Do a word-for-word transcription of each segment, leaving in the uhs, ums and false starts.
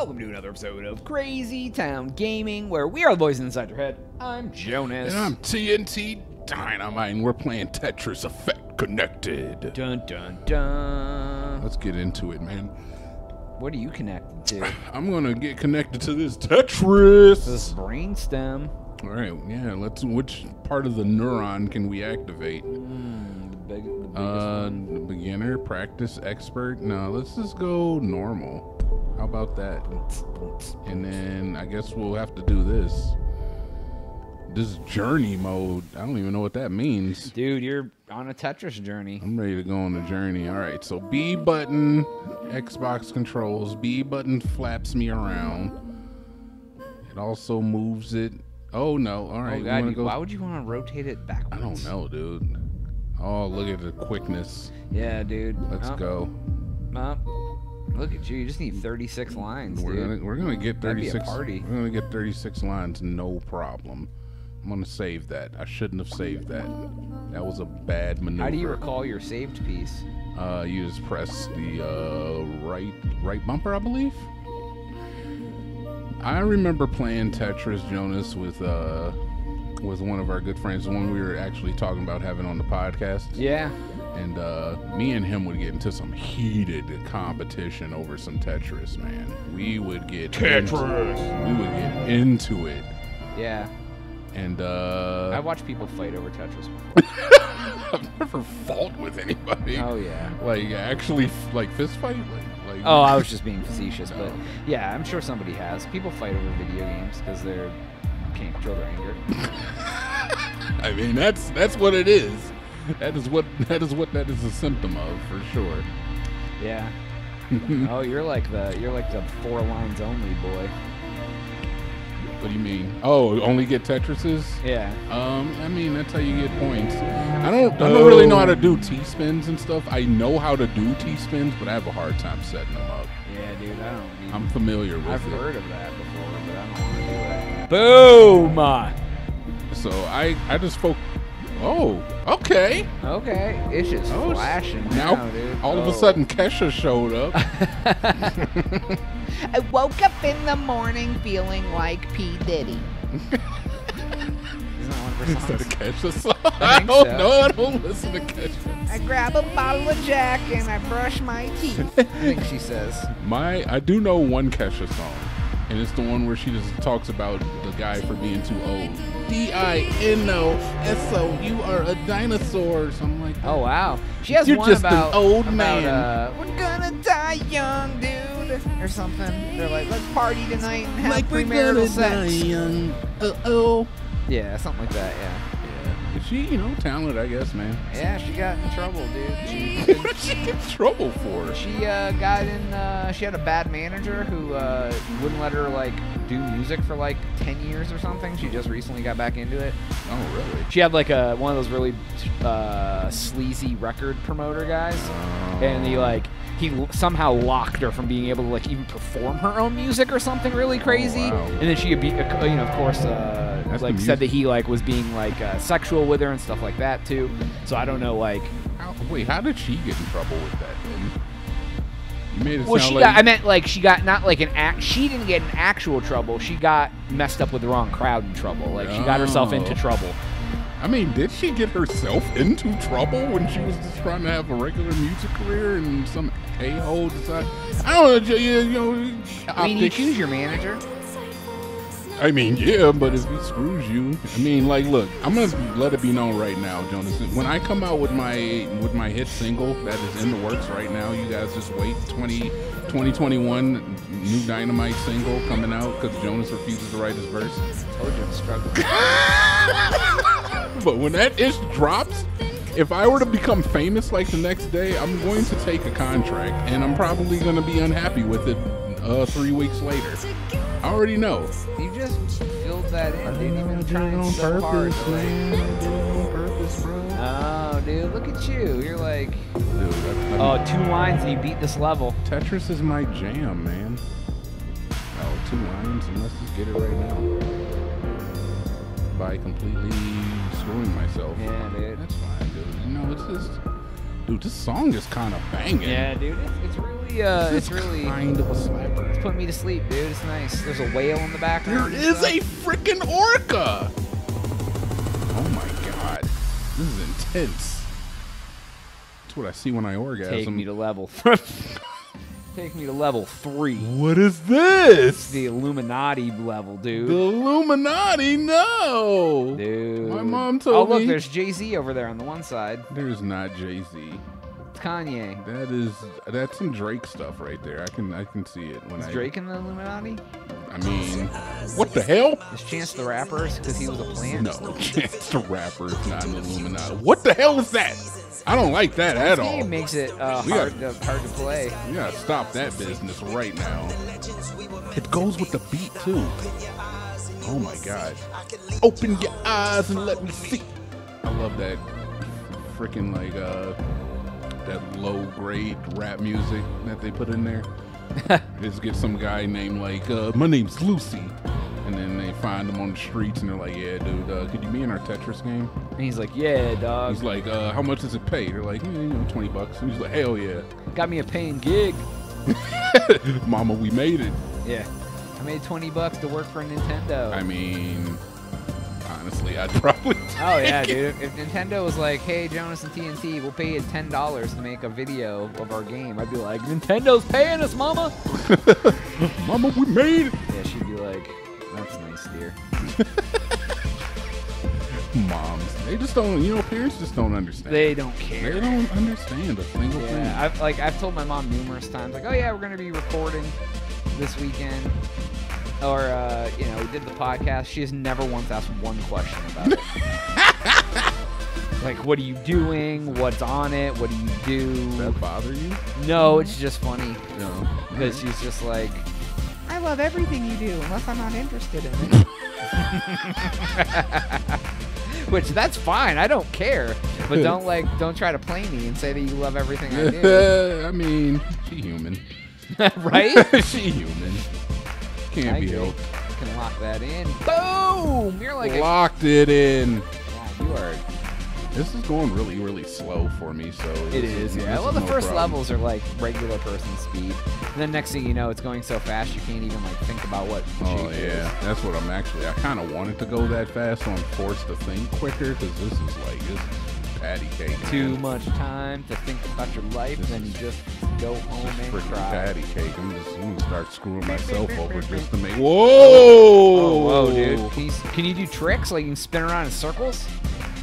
welcome to another episode of Crazy Town Gaming, where we are the boys inside your head. I'm Jonas. And I'm T N T Dynamite, and we're playing Tetris Effect Connected. Dun, dun, dun. Let's get into it, man. What are you connected to? I'm going to get connected to this Tetris. This brainstem. All right, yeah, let's, which part of the neuron can we activate? Mm, the big, the biggest uh, one. Beginner, practice, expert. No, let's just go normal. How about that? And then I guess we'll have to do this. This journey mode. I don't even know what that means. Dude, you're on a Tetris journey. I'm ready to go on a journey. All right, so B button, Xbox controls. B button flaps me around. It also moves it. Oh, no. All right. Oh, God, you, go... Why would you want to rotate it backwards? I don't know, dude. Oh, look at the quickness. Yeah, dude. Let's oh. go. Oh. Look at you. You just need thirty-six lines, we're dude. Gonna, we're going to get thirty-six. That'd be a party. We're going to get thirty-six lines, no problem. I'm going to save that. I shouldn't have saved that. That was a bad maneuver. How do you recall your saved piece? Uh, you just press the uh, right, right bumper, I believe. I remember playing Tetris, Jonas, with uh, with one of our good friends, the one we were actually talking about having on the podcast. Yeah. And uh, me and him would get into some heated competition over some Tetris, man. We would get Tetris. Into, we would get into it. Yeah. And uh, I watched people fight over Tetris before. I've never fought with anybody. Oh yeah. Like actually, like fist fight. Like, Like, oh, I was just being facetious, no. but yeah, I'm sure somebody has. People fight over video games because they're can't control their anger. I mean, that's that's what it is. That is what that is what that is a symptom of for sure. Yeah. Oh, you're like the you're like the four lines only boy. What do you mean? Oh, only get Tetrises? Yeah. Um, I mean, that's how you get points. I don't, I don't really know how to do T-spins and stuff. I know how to do T-spins, but I have a hard time setting them up. Yeah, dude, I don't even... I'm familiar with I've it. I've heard of that before, but I don't want to do that. Boom! So, I, I just spoke... Oh, okay. Okay. It's just oh, flashing now, now dude. All oh. of a sudden, Kesha showed up. I woke up in the morning feeling like P. Diddy. Isn't that one of her songs? Is that a Kesha song? I, I don't so. know. I don't listen to Kesha. I grab a bottle of Jack and I brush my teeth. I think she says. My, I do know one Kesha song. And it's the one where she just talks about the guy for being too old. D I N O S O, you are a dinosaur. So I'm like, oh, wow. She has You're one just about, an old about, man. Uh, we're gonna die young, dude, or something. They're like, let's party tonight and have like premarital sex. Young. Uh-oh. Yeah, something like that, yeah. Yeah. She, you know, talented, I guess, man. Yeah, she got in trouble, dude. She, what did she get in trouble for? She uh, got in, uh, she had a bad manager who uh, wouldn't let her, like, do music for, like, ten years or something. She just recently got back into it. Oh, really? She had, like, a, one of those really uh, sleazy record promoter guys. Oh. And he, like, he somehow locked her from being able to, like, even perform her own music or something really crazy. Oh, wow. And then she, you know, of course, uh, like, said that he, like, was being, like, uh, sexual with her and stuff like that too. So I don't know, like, how, wait, how did she get in trouble with that then? You made it well, sound she like got, I meant like she got not like an act. She didn't get in actual trouble. She got messed up with the wrong crowd in trouble. Like no. she got herself into trouble. I mean, did she get herself into trouble when she was just trying to have a regular music career and some a-hole decided? I don't know. You know, I mean, you choose your manager. I mean, yeah, but if he screws you, I mean, like, look, I'm gonna let it be known right now, Jonas. When I come out with my with my hit single that is in the works right now, you guys just wait. twenty twenty-one new Dynamite single coming out because Jonas refuses to write his verse. Told you I'm struggling. But when that ish drops, if I were to become famous like the next day, I'm going to take a contract, and I'm probably gonna be unhappy with it uh, three weeks later. I already know. You just filled that in, dude. You've been trying so hard. Oh, dude, look at you. You're like, dude, oh, two lines and you beat this level. Tetris is my jam, man. Oh, two lines, and let's just get it right now. By completely screwing myself. Yeah, dude. That's fine, dude. You know, it's just... Dude, this song is kind of banging. Yeah, dude, it's, it's really, uh, it's really kind of a slapper. It's putting me to sleep, dude. It's nice. There's a whale in the background. There is a freaking orca. Oh my god, this is intense. That's what I see when I orgasm. Take me to level. Take me to level three. What is this? It's the Illuminati level, dude. The Illuminati? No. Dude. My mom told me. Oh, look, me. There's Jay-Z over there on the one side. There's not Jay-Z. It's Kanye. That is, that's some Drake stuff right there. I can I can see it. When is I, Drake in the Illuminati? I mean, what the hell? Is Chance the Rapper because he was a plant? No, Chance the Rapper is not an Illuminati. What the hell is that? I don't like that at all. This game makes it uh, hard, gotta, to, hard to play. You gotta stop that business right now. It goes with the beat, too. Oh, my God. Open your eyes and let me see. I love that freaking, like, uh, that low-grade rap music that they put in there. Just get some guy named, like, uh, my name's Lucy. And then they find him on the streets, and they're like, yeah, dude, uh, could you be in our Tetris game? And he's like, yeah, dog. He's like, uh, how much does it pay? They're like, yeah, you know, twenty bucks. And he's like, hell yeah. Got me a paying gig. Mama, we made it. Yeah. I made twenty bucks to work for Nintendo. I mean, honestly, I'd probably take Oh, yeah, dude. If Nintendo was like, hey, Jonas and T N T, we'll pay you ten dollars to make a video of our game, I'd be like, Nintendo's paying us, Mama. Mama, we made it. Yeah, she'd be like, that's nice, dear. Moms, they just don't, you know, parents just don't understand. They don't care. They don't understand a single yeah, thing. Yeah, I've, like, I've told my mom numerous times, like, oh, yeah, we're going to be recording this weekend. Or, uh, you know, we did the podcast. She has never once asked one question about it. Like, what are you doing? What's on it? What do you do? Does that bother you? No, it's just funny. No. Because she's just like, I love everything you do, unless I'm not interested in it. Which, that's fine. I don't care. But don't, like, don't try to play me and say that you love everything I do. I mean, she human. Right? She human. Can't I be helped. You can lock that in. Boom! You're like Locked a... it in. Wow, you are... This is going really, really slow for me, so... It is, yeah. Well, the first levels are, like, regular person speed. And then next thing you know, it's going so fast you can't even, like, think about what... Oh, yeah. That's what I'm actually... I kind of wanted to go that fast, so I'm forced to think quicker, because this is, like, this is patty cake. Too much time to think about your life, and then you just go home and cry. Patty cake. I'm just going to start screwing myself over just to make... Whoa! Oh, whoa, dude. Can you, can you do tricks? Like, you can spin around in circles?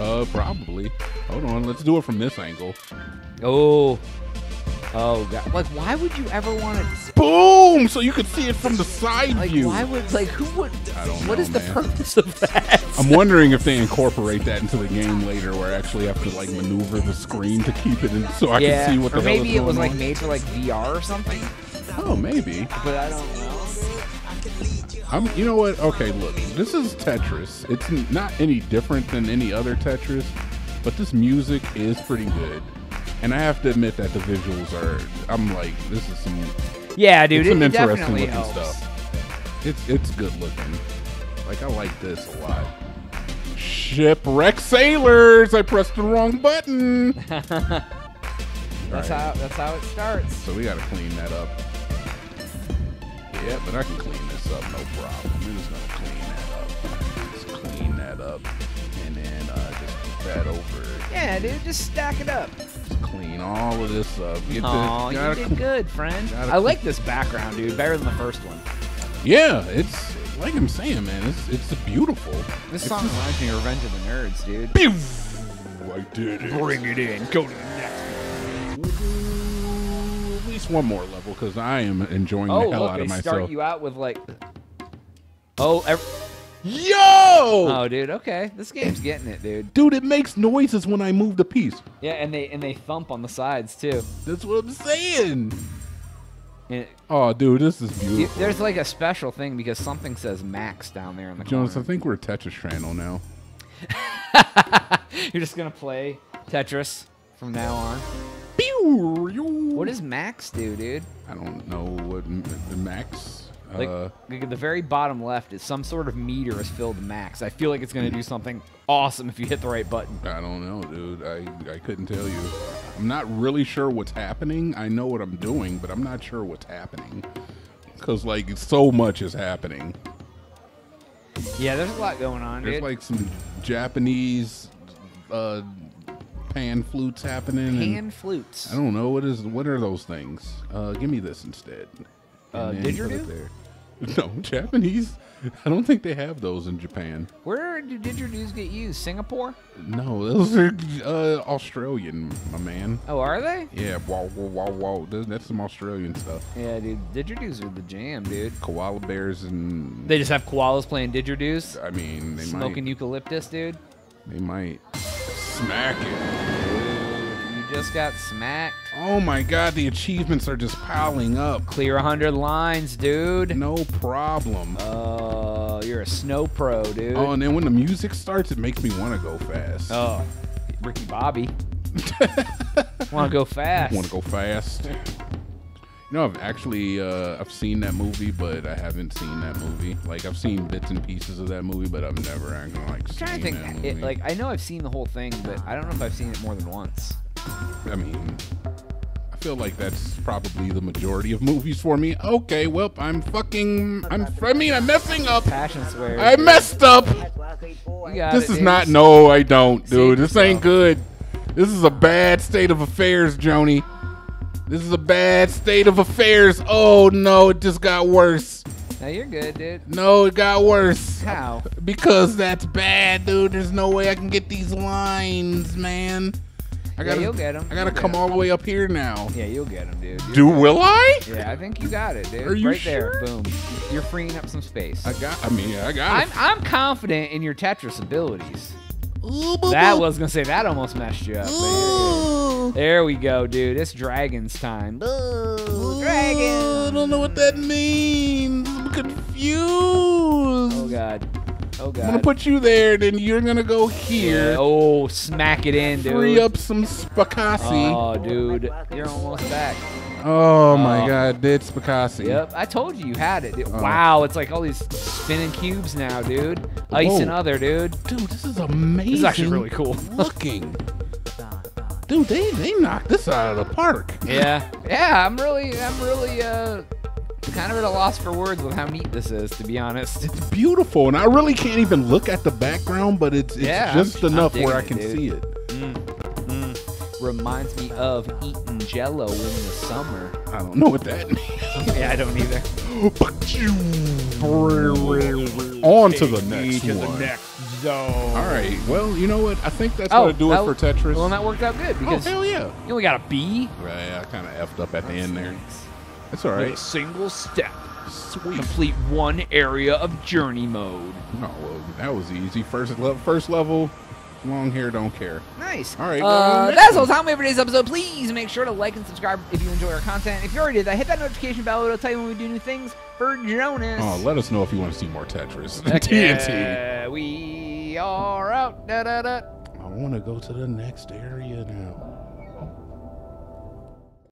Uh, probably. Hold on, let's do it from this angle. Oh. Oh, God. Like, why would you ever want to... Boom! So you could see it from the side like, view. Why would... Like, who would... I don't what know, is man. the purpose of that? I'm wondering if they incorporate that into the game later, where I actually have to, like, maneuver the screen to keep it in so I yeah. can see what the or hell is going on. Or maybe it was, like, made for, like, V R or something? Oh, maybe. But I don't know. I'm, you know what? Okay, look, this is Tetris. It's not any different than any other Tetris, but this music is pretty good. And I have to admit that the visuals are, I'm like, this is some, yeah, dude, it's some it interesting looking helps. stuff. It's, it's good looking. Like, I like this a lot. Shipwreck sailors! I pressed the wrong button! that's, right. how, that's how it starts. So we gotta clean that up. Yeah, but I can clean this up, no problem. I'm just gonna clean that up. Just clean that up, and then uh, just put that over. Yeah, dude, just stack it up. Just clean all of this up. Oh, you did good, friend. I like this background, dude, better than the first one. Yeah, it's like I'm saying, man. It's it's beautiful. This song reminds me of Revenge of the Nerds, dude. Pew! I did it. Bring it in. Go to the next one. One more level, because I am enjoying oh, the hell look, out of myself. Oh, they start you out with like, oh, every... yo! Oh, dude, okay, this game's getting it, dude. Dude, it makes noises when I move the piece. Yeah, and they and they thump on the sides too. That's what I'm saying. It, oh, dude, this is beautiful. There's like a special thing because something says max down there in the Jonas, corner. I think we're a Tetris channel now. You're just gonna play Tetris from now on. What does max do, dude? I don't know what the max. Like, uh, like at the very bottom left is some sort of meter is filled to max. I feel like it's going to do something awesome if you hit the right button. I don't know, dude. I, I couldn't tell you. I'm not really sure what's happening. I know what I'm doing, but I'm not sure what's happening. Because, like, so much is happening. Yeah, there's a lot going on, There's, dude. like, some Japanese uh, pan flutes happening. Pan flutes. I don't know. What is. What are those things? Uh, give me this instead. Uh, didgeridoo? No, Japanese. I don't think they have those in Japan. Where do didgeridoos get used? Singapore? No, those are uh, Australian, my man. Oh, are they? Yeah, wow, wow, wow, wow. That's some Australian stuff. Yeah, dude, didgeridoos are the jam, dude. Koala bears and... They just have koalas playing didgeridoos? I mean, they Smoking might. Smoking eucalyptus, dude? They might. Smack it. You just got smacked. Oh my god, the achievements are just piling up. Clear one hundred lines, dude. No problem. Oh, uh, you're a snow pro, dude. Oh, and then when the music starts, it makes me want to go fast. Oh, Ricky Bobby. Want to go fast. Want to go fast. You know, I've actually, uh, I've seen that movie, but I haven't seen that movie. Like, I've seen bits and pieces of that movie, but I've never actually, like, seen that movie. I'm trying to think. It, like, I know I've seen the whole thing, but I don't know if I've seen it more than once. I mean, I feel like that's probably the majority of movies for me. Okay, well, I'm fucking, I'm, I mean, I'm messing up. Passion swear. I messed up. This is not, no, I don't, dude. This ain't good. This is a bad state of affairs, Joni. This is a bad state of affairs. Oh, no, it just got worse. No, you're good, dude. No, it got worse. How? Because that's bad, dude. There's no way I can get these lines, man. I gotta, yeah, you'll get him. I gotta you'll come all the way up here now. Yeah, you'll get him, dude. You'll do will him. I? Yeah, I think you got it, dude. Are you right sure? there, boom. You're freeing up some space. I got. I mean, yeah, I got. I'm, it. I'm confident in your Tetris abilities. Ooh, boo, that boo. was gonna say that almost messed you up. Ooh. There we go, dude. It's dragons time. Ooh, dragons. I don't know what that means. I'm confused. Oh god. Oh God. I'm gonna put you there, then you're gonna go here. Yeah. Oh, smack it in, dude. Free up some Spicassi. Oh, dude, you're almost back. Oh, oh. my God, did Spicassi. Yep, I told you you had it. Oh. Wow, it's like all these spinning cubes now, dude. Ice Whoa. and other, dude. Dude, this is amazing. This is actually really cool looking. Dude, they they knocked this out of the park. Yeah, yeah. I'm really, I'm really. Uh, Kind of at a loss for words with how neat this is, to be honest. It's beautiful, and I really can't even look at the background, but it's, it's yeah, just I'm, enough I'm where I can it, see it. Mm, mm. Reminds me of eating Jello in the summer. I don't know what that means. Yeah, I don't either. On to the next to one. The next zone. All right. Well, you know what? I think that's oh, gonna do that, it for Tetris. Well, that worked out good because oh, hell yeah. you only got a B. Right. I kind of effed up at that's the end there. Nice. That's all right. With a single step. Sweet. Complete one area of journey mode. No, well, that was easy. First level, first level, long hair, don't care. Nice. All right. Uh, well, that's all the time we have for today's episode. Please make sure to like and subscribe if you enjoy our content. If you already did that, hit that notification bell. It'll tell you when we do new things. For Jonas. Oh, let us know if you want to see more Tetris. Okay. T N T. We are out. Da, da, da. I want to go to the next area now.